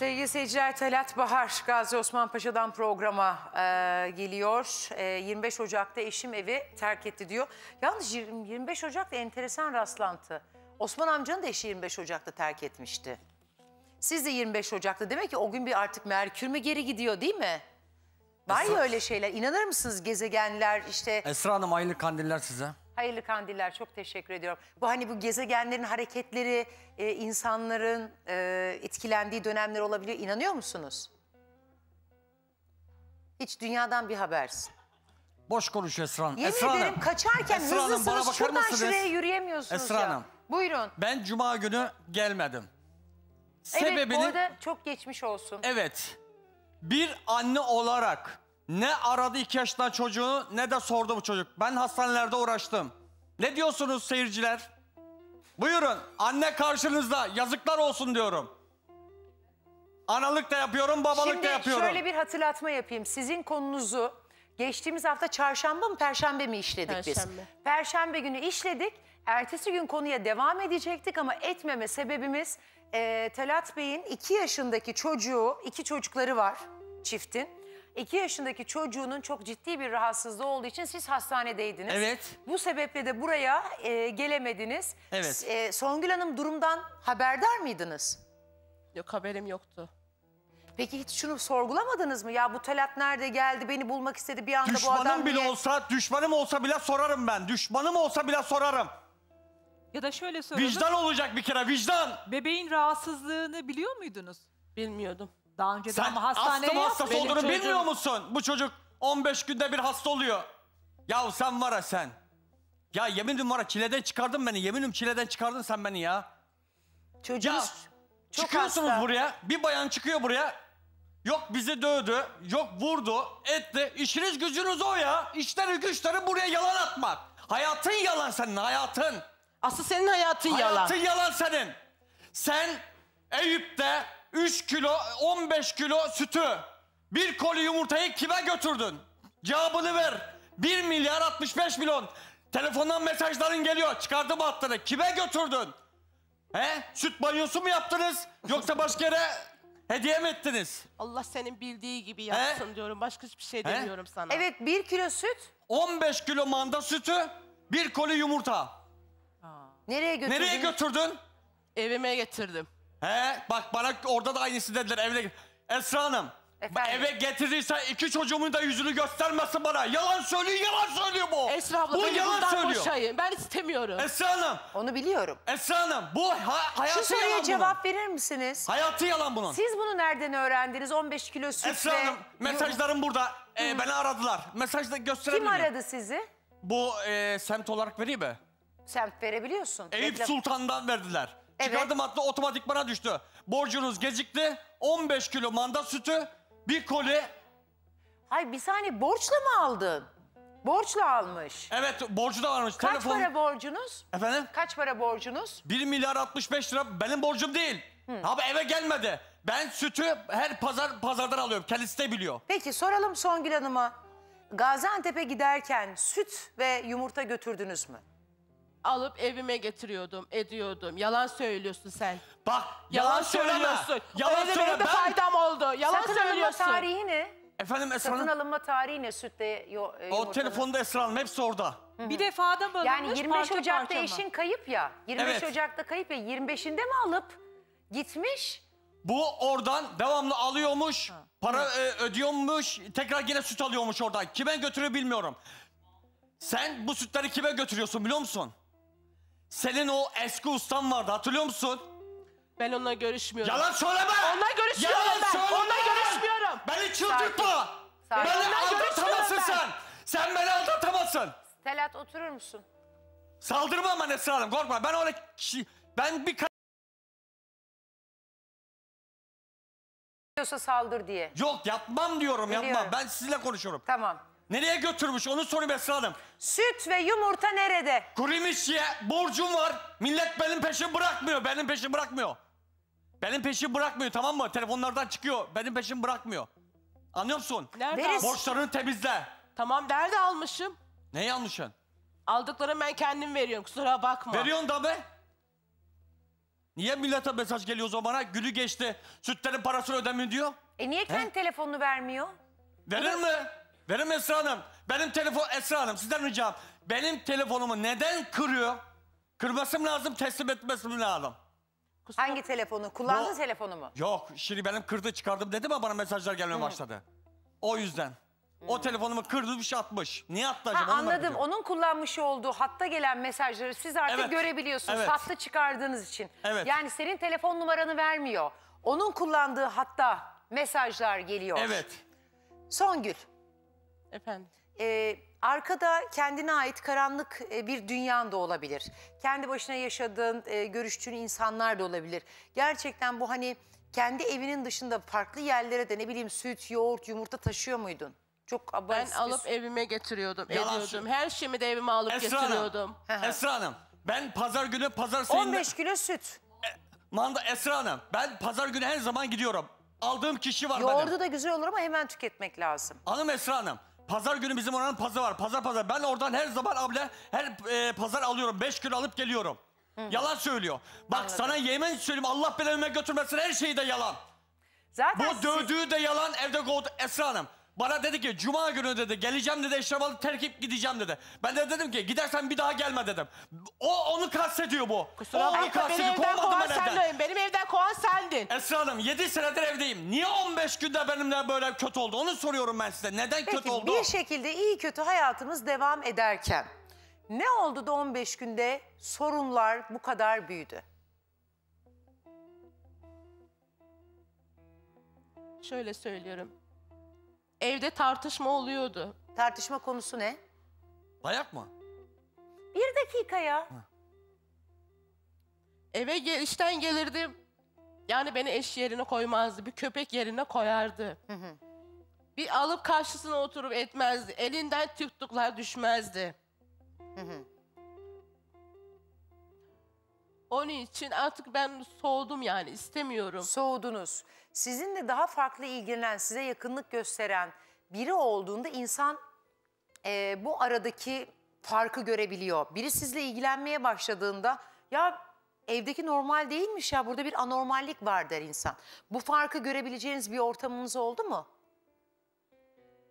Sevgili seyirciler, Talat Bahar Gazi Osman Paşa'dan programa geliyor. 25 Ocak'ta eşim evi terk etti diyor. Yalnız 25 Ocak'ta enteresan rastlantı. Osman amcanın da eşi 25 Ocak'ta terk etmişti. Siz de 25 Ocak'ta. Demek ki o gün bir artık Merkür mü geri gidiyor, değil mi? Var ya öyle şeyler. İnanır mısınız gezegenler işte... Esra Hanım, hayırlı kandiller size. Hayırlı kandiller, çok teşekkür ediyorum. Bu hani bu gezegenlerin hareketleri, insanların etkilendiği dönemler olabiliyor. İnanıyor musunuz? Hiç dünyadan bir habersin. Boş konuş Esra Hanım. Yemin ederim kaçarken hızlısınız, şuradan şuraya yürüyemiyorsunuz. Esra Hanım. Buyurun. Ben cuma günü gelmedim. Sebebini... Evet, bu arada çok geçmiş olsun. Evet. Bir anne olarak... Ne aradı 2 yaşından çocuğunu, ne de sordu bu çocuk. Ben hastanelerde uğraştım. Ne diyorsunuz seyirciler? Buyurun, anne karşınızda, yazıklar olsun diyorum. Analık da yapıyorum, babalık da yapıyorum. Şimdi şöyle bir hatırlatma yapayım. Sizin konunuzu geçtiğimiz hafta çarşamba mı, perşembe mi işledik biz? Perşembe günü işledik. Ertesi gün konuya devam edecektik ama etmeme sebebimiz... Talat Bey'in 2 yaşındaki çocuğu, 2 çocukları var çiftin. 2 yaşındaki çocuğunun çok ciddi bir rahatsızlığı olduğu için siz hastanedeydiniz. Evet. Bu sebeple de buraya gelemediniz. Evet. Songül Hanım, durumdan haberdar mıydınız? Yok, haberim yoktu. Peki hiç şunu sorgulamadınız mı? Ya bu Talat nerede, geldi beni bulmak istedi bir anda, düşmanım bu adam bile diye... olsa, düşmanım olsa bile sorarım ben. Düşmanım olsa bile sorarım. Ya da şöyle sorarım. Vicdan olacak bir kere, vicdan. Bebeğin rahatsızlığını biliyor muydunuz? Bilmiyordum. Daha önce sen astım hastası olduğunu bilmiyor musun? Bu çocuk 15 günde bir hasta oluyor. Ya sen var ya sen. Ya yeminim var ya, çileden çıkardın beni. Yeminim çileden çıkardın sen beni ya. Çocuğum ya, çok çıkıyorsunuz hasta. Buraya. Bir bayan çıkıyor buraya. Yok bizi dövdü, yok vurdu, etti. İşiniz gücünüz o ya. İşleri güçleri buraya yalan atmak. Hayatın yalan senin, hayatın. Asıl senin hayatın yalan. Hayatın yalan senin. Sen Eyüp'te... 3 kilo, 15 kilo sütü, 1 koli yumurtayı kime götürdün? Cevabını ver. 1 milyar 65 milyon. Telefondan mesajların geliyor. Çıkardım hattını. Kime götürdün? He? Süt banyosu mu yaptınız? Yoksa başka yere hediye mi ettiniz? Allah senin bildiği gibi yapsın diyorum. Başka hiçbir şey demiyorum sana. Evet, 1 kilo süt. 15 kilo manda sütü, 1 koli yumurta. Nereye götürdün? Nereye götürdün? Evime getirdim. He, bak bana orada da aynısı dediler, evine. Esra Hanım, eve getirdiyse 2 çocuğumun da yüzünü göstermesin bana. Yalan söylüyor, yalan söylüyor bu. Esra abla, bu yalan söylüyor. Boşayın. Ben istemiyorum. Esra Hanım. Onu biliyorum. Esra Hanım, bu hayatı yalan bunun. Şu soruya cevap verir misiniz? Hayatı yalan bunun. Siz bunu nereden öğrendiniz? 15 kilo sütle. Esra Hanım, mesajlarım burada. Beni aradılar. Mesajda gösterebilir miyim? Kim aradı sizi? Bu semt olarak vereyim mi? Semt verebiliyorsun. Eyüp Sultan'dan verdiler. Evet. Çıkardım hatta, otomatik bana düştü. Borcunuz gecikti. 15 kilo manda sütü, 1 koli. Hayır, bir saniye, borçla mı aldın? Borçla almış. Evet, borcu da varmış. Kaç para borcunuz? Efendim? Kaç para borcunuz? 1 milyar 65 lira benim borcum değil. Abi eve gelmedi. Ben sütü her pazardan alıyorum. Kendisi de biliyor. Peki soralım Songül Hanım'a. Gaziantep'e giderken süt ve yumurta götürdünüz mü? Alıp evime getiriyordum, ediyordum. Yalan söylüyorsun sen. Bak, yalan söylüyorsun. Yalan söyleme. Benim de faydam oldu. Yalan söylüyorsun. Satın alınma tarihi ne? Efendim Esra Hanım? Satın alınma tarihi ne sütle yumurtanın? O telefonda Esra Hanım, hepsi orada. Bir defada bölünmüş, yani 25 Ocak'ta eşin kayıp ya. 25 Ocak'ta kayıp ya. 25'inde mi alıp gitmiş? Bu oradan devamlı alıyormuş, para ödüyormuş, tekrar yine süt alıyormuş oradan. Kime götürüyor bilmiyorum. Sen bu sütleri kime götürüyorsun biliyor musun? Senin o eski ustan vardı, hatırlıyor musun? Ben onunla görüşmüyorum. Yalan söyleme! Onunla görüşmüyorum Onunla görüşmüyorum! Beni çıldırtma! Beni aldatamazsın sen! Sen beni aldatamazsın! Talat, oturur musun? Saldırma aman Esra Hanım, korkma. Ben öyle kişi... Ben bir... ...diyorsa saldır diye. Yok, yapmam diyorum, yapmam. Ben sizinle konuşuyorum. Tamam. Nereye götürmüş? Onu sorayım Esra Hanım. Süt ve yumurta nerede? Kurumişçiye borcum var. Millet benim peşimi bırakmıyor. Benim peşimi bırakmıyor. Benim peşimi bırakmıyor, tamam mı? Telefonlardan çıkıyor. Benim peşimi bırakmıyor. Anlıyor musun? Nerede? Borçlarını temizle. Tamam, nerede almışım? Neyi almışsın? Aldıklarımı ben kendim veriyorum, kusura bakma. Veriyorsun da be. Niye millete mesaj geliyor o zamana? Günü geçti. Sütlerin parasını ödemiyor diyor. E niye kendi telefonunu vermiyor? Verir mi? Verim Esra Hanım. Benim telefon Esra Hanım sizden ricam. Benim telefonumu neden kırıyor? Kırmasım lazım, teslim etmesim lazım. Hangi telefonu? Kullandığı telefonu mu? Yok. Şimdi benim kırdı çıkardım dedim ama bana mesajlar gelmeye başladı. O yüzden. O telefonumu kırdırmış atmış. Niye attı acaba? Anladım. Onun kullanmış olduğu hatta gelen mesajları siz artık görebiliyorsunuz. Evet. Hatta çıkardığınız için. Evet. Yani senin telefon numaranı vermiyor. Onun kullandığı hatta mesajlar geliyor. Evet. Songül. Efendim? Arkada kendine ait karanlık bir dünyan da olabilir. Kendi başına yaşadığın, görüştüğün insanlar da olabilir. Gerçekten bu hani kendi evinin dışında farklı yerlere de ne bileyim süt, yoğurt, yumurta taşıyor muydun? Çok abartısız. Ben alıp evime getiriyordum, ediyordum. Her şeyimi de evime alıp getiriyordum. Esra Hanım, ben pazar günü, pazar seyinde... 15 kilo süt. Manda Esra Hanım, ben pazar günü her zaman gidiyorum. Aldığım kişi var. Yoğurdu da güzel olur ama hemen tüketmek lazım. Hanım Esra Hanım, pazar günü bizim oranın pazarı var. Pazar. Ben oradan her zaman abla, her pazar alıyorum. 5 kilo alıp geliyorum. Hı. Yalan söylüyor. Bak anladım. Sana yemin söyleyeyim, Allah beni evime götürmesin, her şeyi de yalan. Zaten bu dövdüğü de yalan, evde kovdu Esra Hanım. Bana dedi ki cuma günü dedi geleceğim dedi, eşrafalı terkip gideceğim dedi. Ben de dedim ki gidersen bir daha gelme dedim. O onu kastediyor bu. Kusura bakma, beni evden kovan sendin. Benim evden kovan sendin. Esra Hanım 7 senedir evdeyim. Niye 15 günde benimle böyle kötü oldu? Onu soruyorum ben size. Neden peki, kötü oldu? Peki bir şekilde iyi kötü hayatımız devam ederken ne oldu da 15 günde sorunlar bu kadar büyüdü? Şöyle söylüyorum. Evde tartışma oluyordu. Tartışma konusu ne? Dayak mı? Bir dakika ya. Hı. Eve işten gelirdim. Yani beni eş yerine koymazdı. Bir köpek yerine koyardı. Hı hı. Bir alıp karşısına oturup etmezdi. Elinden tuttuklar düşmezdi. Hı hı. Onun için artık ben soğudum yani, istemiyorum. Soğudunuz. Sizin de daha farklı ilgilenen, size yakınlık gösteren biri olduğunda insan bu aradaki farkı görebiliyor. Biri sizle ilgilenmeye başladığında ya evdeki normal değilmiş ya, burada bir anormallik var der insan. Bu farkı görebileceğiniz bir ortamınız oldu mu?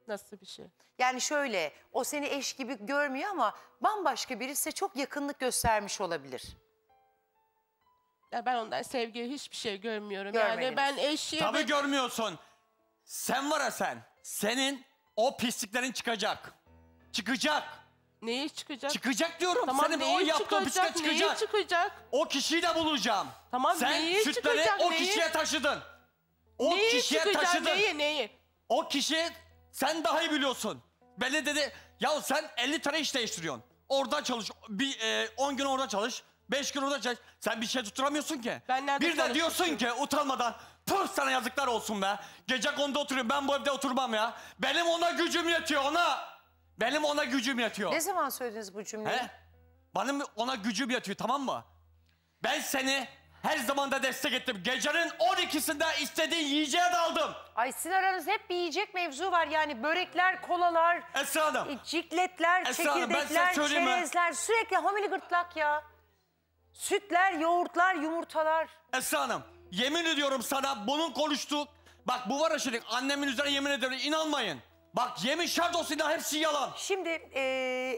Nasıl bir şey? Yani şöyle, o seni eş gibi görmüyor ama bambaşka biri size çok yakınlık göstermiş olabilir. Ya ben ondan sevgi hiçbir şey görmüyorum. Görmediniz. Yani ben eşi... Tabii görmüyorsun. Sen var ya sen. Senin o pisliklerin çıkacak. Çıkacak. Neyi çıkacak? Çıkacak diyorum. Tamam, senin o yaptığın pislikler çıkacak. Neyi çıkacak? O kişiyi de bulacağım. Tamam, sen neyi sütleri çıkacak? O kişiye taşıdın. O neyi kişiye çıkacak? Taşıdın. Neyi? O kişi sen daha iyi biliyorsun. Beni dedi ya sen 50 tane iş değiştiriyorsun. Oradan çalış. 10 gün orada çalış. 5 gün orada çalış. Sen bir şey tutturamıyorsun ki. Bir de diyorsun ki utanmadan pır sana yazıklar olsun be. Gece konuda oturuyorum. Ben bu evde oturmam ya. Benim ona gücüm yetiyor ona. Benim ona gücüm yetiyor. Ne zaman söylediniz bu cümleyi? He? Benim ona gücüm yetiyor, tamam mı? Ben seni her zaman da destek ettim. Gecenin 12'sinde istediğin yiyeceğe daldım. Ay sizin aranızda hep bir yiyecek mevzu var. Yani börekler, kolalar, Esra Hanım, cikletler, Esra Hanım, çekirdekler, çerezler. Sürekli homili gırtlak ya. Sütler, yoğurtlar, yumurtalar. Esra Hanım, yemin ediyorum sana bunun konuştuk. Bak bu var ya şimdi, annemin üzerine yemin ediyorum, inanmayın. Bak yemin şart olsun da hepsi yalan. Şimdi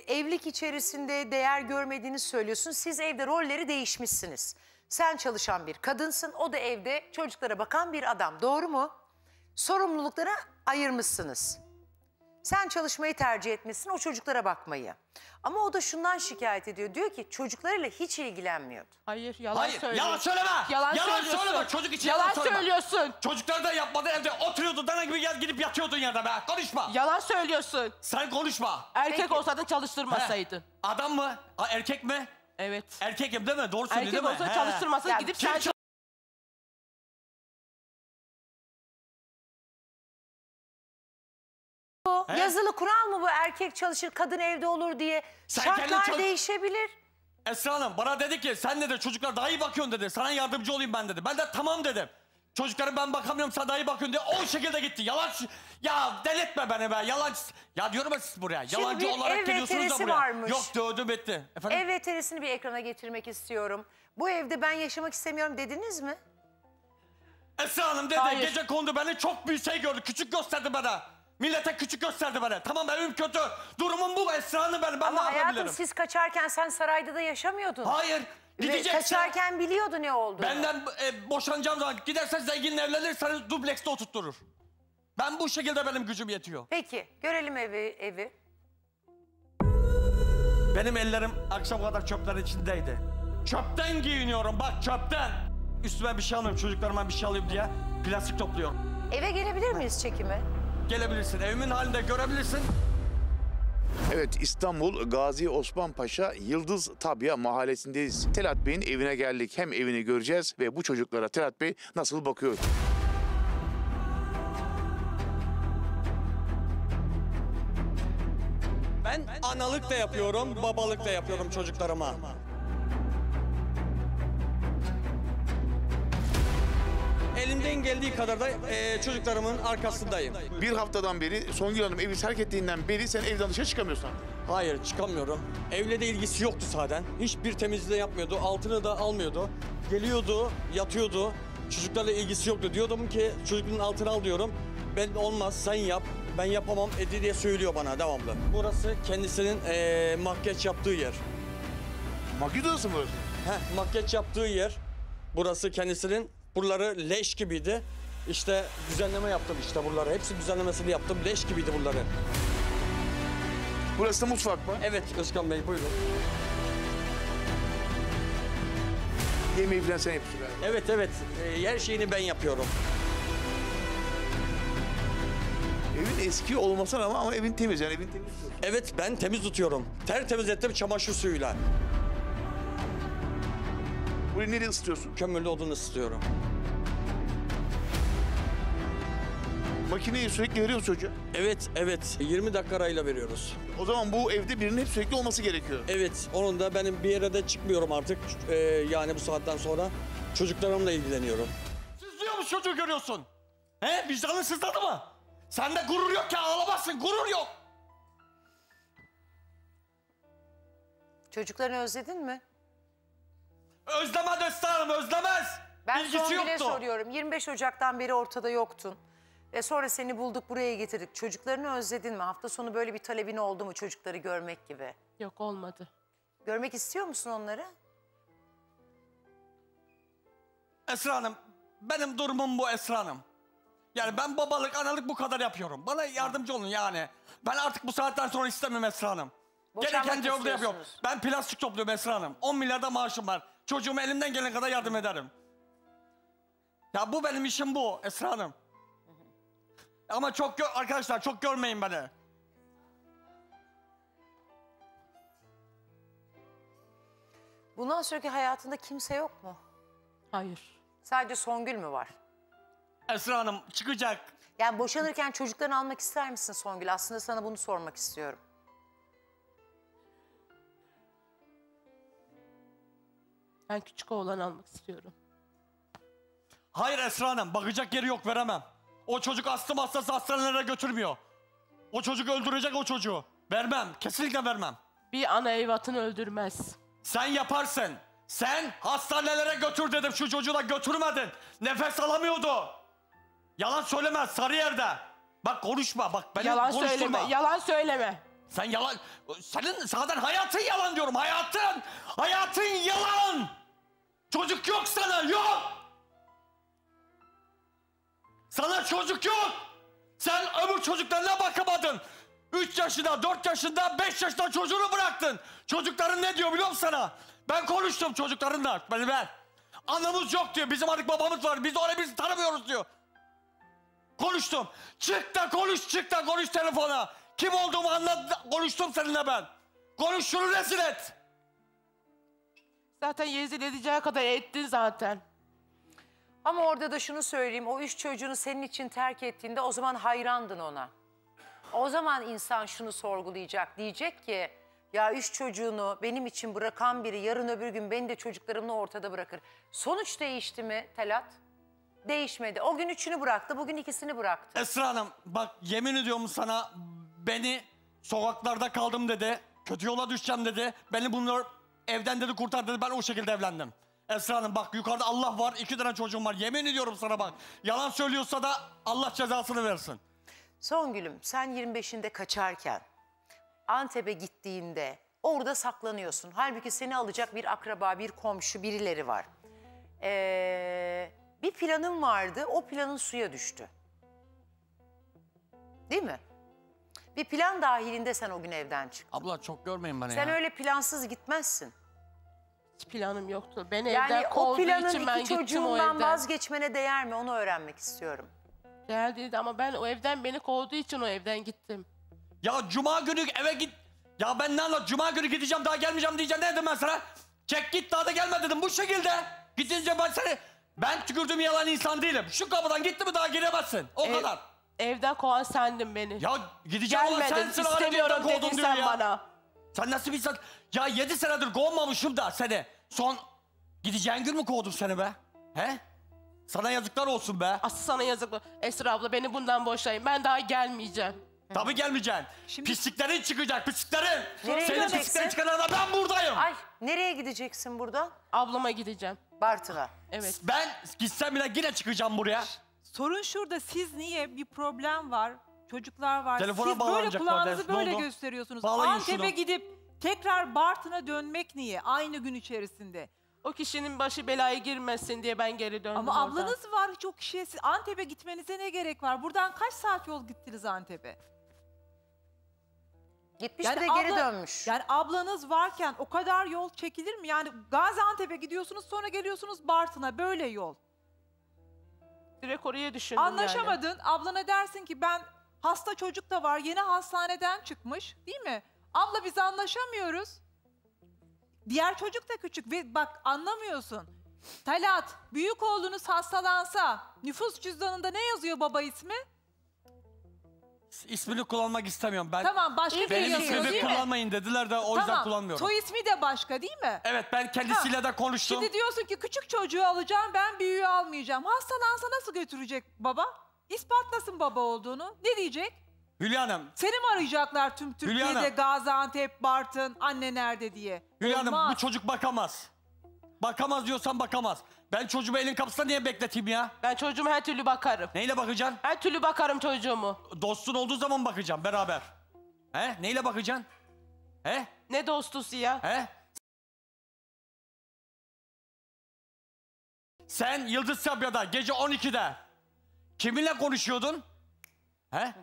evlilik içerisinde değer görmediğini söylüyorsun. Siz evde rolleri değişmişsiniz. Sen çalışan bir kadınsın, o da evde çocuklara bakan bir adam. Doğru mu? Sorumluluklara ayırmışsınız. Sen çalışmayı tercih etmişsin, o çocuklara bakmayı. Ama o da şundan şikayet ediyor. Diyor ki çocuklarıyla hiç ilgilenmiyordu. Hayır, yalan söylüyorsun. Yalan söyleme. Yalan söyleme. Çocuk için yalan söylüyorsun. Çocuklar da yapmadı, evde oturuyordu. Dana gibi gidip yatıyordun yerde be. Konuşma. Yalan söylüyorsun. Sen konuşma. Erkek olsaydın çalıştırmasaydın. He. Adam mı? Erkek mi? Evet. Erkekim değil mi? Doğru söylüyor değil mi? Erkek olsa çalıştırmasaydın, gidip sen yazılı kural mı bu, erkek çalışır kadın evde olur diye? Sen şartlar değişebilir. Esra Hanım bana dedi ki sen de çocuklar daha iyi bakıyorsun dedi. Sana yardımcı olayım ben dedi. Ben de tamam dedim. Çocuklarım ben bakamıyorum, sen dahi bakıyorsun diye o şekilde gitti. Yalancı. Ya delirtme beni be. Yalancı. Ya diyorum ya siz buraya. Yalancı olarak geliyorsunuz da buraya. Varmış. Yok dövdüm etti. Efendim? Ev veterisini bir ekrana getirmek istiyorum. Bu evde ben yaşamak istemiyorum dediniz mi? Esra Hanım dedi. Hayır. Gece kondu beni çok büyük şey gördü. Küçük gösterdi bana. Millete küçük gösterdi bana. Tamam evim kötü. Durumum bu Esra Hanım benim. Ben ama ne yapabilirim? Ama hayatım siz kaçarken sen sarayda da yaşamıyordun. Hayır. Gideceksin. Kaçarken biliyordu ne olduğunu. Benden boşanacağım zaman gidersen zenginin evlenirseniz dublekste oturtturur. Ben bu şekilde benim gücüm yetiyor. Peki görelim evi. Benim ellerim akşam kadar çöplerin içindeydi. Çöpten giyiniyorum bak çöpten. Üstüme bir şey almıyorum çocuklarıma bir şey alayım diye plastik topluyorum. Eve gelebilir miyiz çekime? Gelebilirsin evimin halini de görebilirsin. Evet, İstanbul Gazi Osman Paşa Yıldız Tabya mahallesindeyiz. Talat Bey'in evine geldik. Hem evini göreceğiz ve bu çocuklara Talat Bey nasıl bakıyor? Ben analık da yapıyorum, babalık da yapıyorum çocuklarıma. Elimden geldiği kadar da çocuklarımın arkasındayım. Bir haftadan beri Songül Hanım evi terk ettiğinden beri sen evden dışarı çıkamıyorsun. Hayır çıkamıyorum. Evle de ilgisi yoktu zaten. Hiçbir temizliği yapmıyordu. Altını da almıyordu. Geliyordu, yatıyordu. Çocuklarla ilgisi yoktu. Diyordum ki çocukların altını al diyorum. Ben olmaz sen yap. Ben yapamam Edi diye söylüyor bana devamlı. Burası kendisinin makyaj yaptığı yer. Makyaj odası mı? Heh, makyaj yaptığı yer. Burası kendisinin. Buraları leş gibiydi. İşte düzenleme yaptım işte buraları. Hepsi düzenlemesini yaptım. Leş gibiydi buraları. Burası da mutfak mı? Evet Özkan Bey buyurun. Yemeği falan sen yapıyorsun. Evet evet. Her şeyini ben yapıyorum. Evin eski olmasına ama evin temiz yani evin temiz. Evet ben temiz tutuyorum. Tertemiz ettim çamaşır suyuyla. Burayı nereye ısıtıyorsun? Kömürlü odun ısıtıyorum. Makineyi sürekli veriyoruz çocuğa. Evet, evet. 20 dakika arayla veriyoruz. O zaman bu evde birinin hep sürekli olması gerekiyor. Evet, onun da benim bir yere de çıkmıyorum artık. Yani bu saatten sonra çocuklarımla ilgileniyorum. Siz diyor mu çocuğu görüyorsun? He, vicdanın sızladı mı? Sende gurur yok ya, ağlamazsın. Gurur yok. Çocuklarını özledin mi? Özlemez Esra Hanım, özlemez. Ben Songül'e soruyorum. 25 Ocak'tan beri ortada yoktun. Ve sonra seni bulduk, buraya getirdik. Çocuklarını özledin mi? Hafta sonu böyle bir talebin oldu mu çocukları görmek gibi? Yok, olmadı. Görmek istiyor musun onları? Esra Hanım, benim durumum bu Esra Hanım. Yani ben babalık, analık bu kadar yapıyorum. Bana yardımcı olun yani. Ben artık bu saatten sonra istemiyorum Esra Hanım. Gereken cevabı yapıyorum. Ben plastik topluyorum Esra Hanım. 10 milyarda maaşım var. Çocuğuma elimden gelen kadar yardım ederim. Ya bu benim işim bu Esra Hanım. Ama çok arkadaşlar çok görmeyin beni. Bundan sonraki hayatında kimse yok mu? Hayır. Sadece Songül mü var? Esra Hanım çıkacak. Yani boşanırken çocuklarını almak ister misin Songül? Aslında sana bunu sormak istiyorum. Ben küçük oğlan almak istiyorum. Hayır Esra Hanım, bakacak yeri yok, veremem. O çocuk astım hastası hastanelere götürmüyor. O çocuk öldürecek o çocuğu. Vermem, kesinlikle vermem. Bir ana evlatını öldürmez. Sen yaparsın. Sen hastanelere götür dedim, şu çocuğu da götürmedin. Nefes alamıyordu. Yalan söyleme Sarıyer'de. Bak konuşma, bak beni yalan konuşturma. Söyleme, yalan söyleme. Sen yalan, senin zaten hayatın yalan diyorum, hayatın yalan. Çocuk yok sana, yok! Sana çocuk yok! Sen öbür çocuklarına bakamadın. 3 yaşında, 4 yaşında, 5 yaşında çocuğunu bıraktın. Çocukların ne diyor biliyor musun sana? Ben konuştum çocuklarınla, ben. Anamız yok diyor, bizim artık babamız var, biz orayı bizi tanımıyoruz diyor. Konuştum. Çık da konuş telefona. Kim olduğumu anlat, konuştum seninle ben. Konuş şunu rezil et. Zaten rezil edeceği kadar ettin zaten. Ama orada da şunu söyleyeyim. O 3 çocuğunu senin için terk ettiğinde o zaman hayrandın ona. O zaman insan şunu sorgulayacak. Diyecek ki ya 3 çocuğunu benim için bırakan biri yarın öbür gün beni de çocuklarımla ortada bırakır. Sonuç değişti mi Talat? değişmedi. O gün üçünü bıraktı, bugün ikisini bıraktı. Esra Hanım, bak yemin ediyorum sana, beni sokaklarda kaldım dedi, kötü yola düşeceğim dedi, beni bunlar evden dedi kurtar dedi, ben o şekilde evlendim. Esra Hanım bak, yukarıda Allah var, 2 tane çocuğum var, yemin ediyorum sana bak. Yalan söylüyorsa da Allah cezasını versin. Songül'üm, sen 25'inde kaçarken, Antep'e gittiğinde orada saklanıyorsun. Halbuki seni alacak bir akraba, bir komşu, birileri var. Bir planın vardı, o planın suya düştü. Değil mi? Bir plan dahilinde sen o gün evden çıktın. Abla çok görmeyin bana sen ya. Sen öyle plansız gitmezsin. Hiç planım yoktu. Beni yani evden kovduğu için ben gittim o evden. Yani o vazgeçmene değer mi, onu öğrenmek istiyorum. Değer değildi ama ben o evden, beni kovduğu için o evden gittim. Ya cuma günü eve git. Ya ben ne anlat, cuma günü gideceğim daha gelmeyeceğim diyeceğim, ne dedim ben sana? Çek git daha da gelme dedim bu şekilde. Gidince ben seni, ben tükürdüğüm yalan insan değilim. Şu kapıdan gitti mi daha giremezsin o kadar. Evden kovan sendin beni. Ya gideceğim olan sensin, istemiyorum dedin sen ya bana. Sen nasıl bir insan? Ya 7 senedir kovmamışım da seni. Son gideceğin gün mü kovdum seni be? He? Sana yazıklar olsun be. Asıl sana yazıklar. Esra abla beni bundan boşayın, ben daha gelmeyeceğim. Tabii gelmeyeceksin. Şimdi... Pisliklerin çıkacak, pisliklerin. Nereye senin pisliklerin çıkarana ben buradayım. Ay, nereye gideceksin buradan? Ablama gideceğim. Bartın'a. Evet. Ben gitsem bile yine çıkacağım buraya. Sorun şurada, siz niye? Bir problem var, çocuklar var. Telefona siz böyle kulağınızı böyle gösteriyorsunuz. Antep'e gidip tekrar Bartın'a dönmek niye? Aynı gün içerisinde. O kişinin başı belaya girmesin diye ben geri döndüm. Ama oradan ablanız var, hiç o kişiye Antep'e gitmenize ne gerek var? Buradan kaç saat yol gittiniz Antep'e? Gitmiş yani de geri dönmüş. Yani ablanız varken o kadar yol çekilir mi? Yani Gaziantep'e gidiyorsunuz, sonra geliyorsunuz Bartın'a, böyle yol. Direkt oraya düşündüm. Anlaşamadın, yani ablana dersin ki ben, hasta çocuk da var, yeni hastaneden çıkmış değil mi? Abla biz anlaşamıyoruz. Diğer çocuk da küçük ve bak anlamıyorsun. Talat, büyük oğlunuz hastalansa nüfus cüzdanında ne yazıyor baba ismi? İsmini kullanmak istemiyorum ben. Tamam, başka bir ismini kullanmayın dediler de o yüzden kullanmıyorum. Soy ismi de başka değil mi? Evet, ben kendisiyle de konuştum. Şimdi diyorsun ki küçük çocuğu alacağım, ben büyüğü almayacağım. Hastalansa nasıl götürecek baba? İspatlasın baba olduğunu. Ne diyecek? Hülya Hanım. Seni mi arayacaklar tüm Türkiye'de, Gaziantep, Bartın, anne nerede diye? Hülya Hanım, bu çocuk bakamaz. Bakamaz diyorsan bakamaz. Ben çocuğumu elin kapısında niye bekleteyim ya? Ben çocuğuma her türlü bakarım. Neyle bakacaksın? Her türlü bakarım çocuğumu. Dostun olduğu zaman bakacağım beraber. He? Neyle bakacaksın? He? Ne dostusu ya? He? Sen Yıldız Sabya'da gece 12'de kiminle konuşuyordun? He?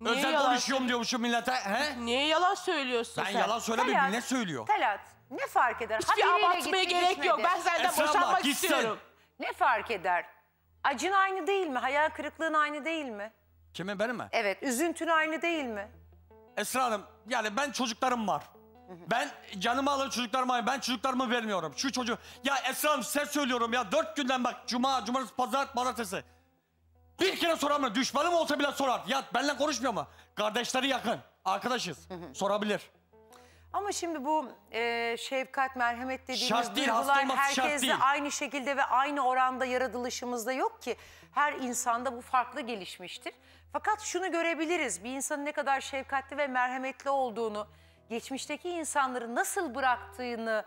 Niye özel konuşuyorum diyormuşum millete. He? Niye yalan söylüyorsun sen? Ben yalan söylemiyorum. Ne söylüyor? Talat, ne fark eder? Hiçbir abartmaya gerek yok. Ben senden boşanmak istiyorum. Ne fark eder? Acın aynı değil mi? Hayal kırıklığın aynı değil mi? Kimin, benim mi? Evet, üzüntün aynı değil mi? Esra Hanım, yani ben çocuklarım var. Ben canımı alır çocuklarıma, ben çocuklarımı vermiyorum. Şu çocuğu... Ya Esra Hanım size söylüyorum ya, 4 günden bak, cuma, cumartesi, pazar, pazartesi. Bir kere soramıyor. Düşmanım olsa bile sorar. Ya benimle konuşmuyor mu? Kardeşleri yakın, arkadaşız. Sorabilir. Ama şimdi bu şefkat, merhamet dediğimiz duygular herkeste aynı şekilde ve aynı oranda yaratılışımızda yok ki. Her insanda bu farklı gelişmiştir. Fakat şunu görebiliriz. Bir insanın ne kadar şefkatli ve merhametli olduğunu, geçmişteki insanları nasıl bıraktığını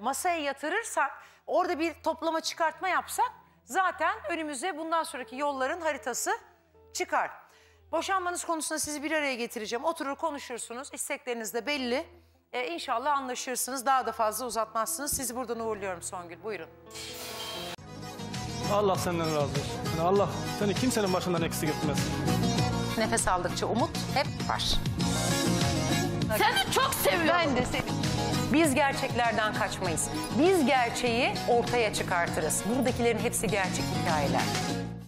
masaya yatırırsak, orada bir toplama çıkartma yapsak, zaten önümüze bundan sonraki yolların haritası çıkar. Boşanmanız konusunda sizi bir araya getireceğim. Oturur konuşursunuz. İstekleriniz de belli. İnşallah anlaşırsınız. Daha da fazla uzatmazsınız. Sizi buradan uğurluyorum Songül. Buyurun. Allah senden razı olsun. Allah seni kimsenin başından eksik etmez. Nefes aldıkça umut hep var. Seni çok seviyorum. Ben de seni. Biz gerçeklerden kaçmayız. Biz gerçeği ortaya çıkartırız. Buradakilerin hepsi gerçek hikayeler.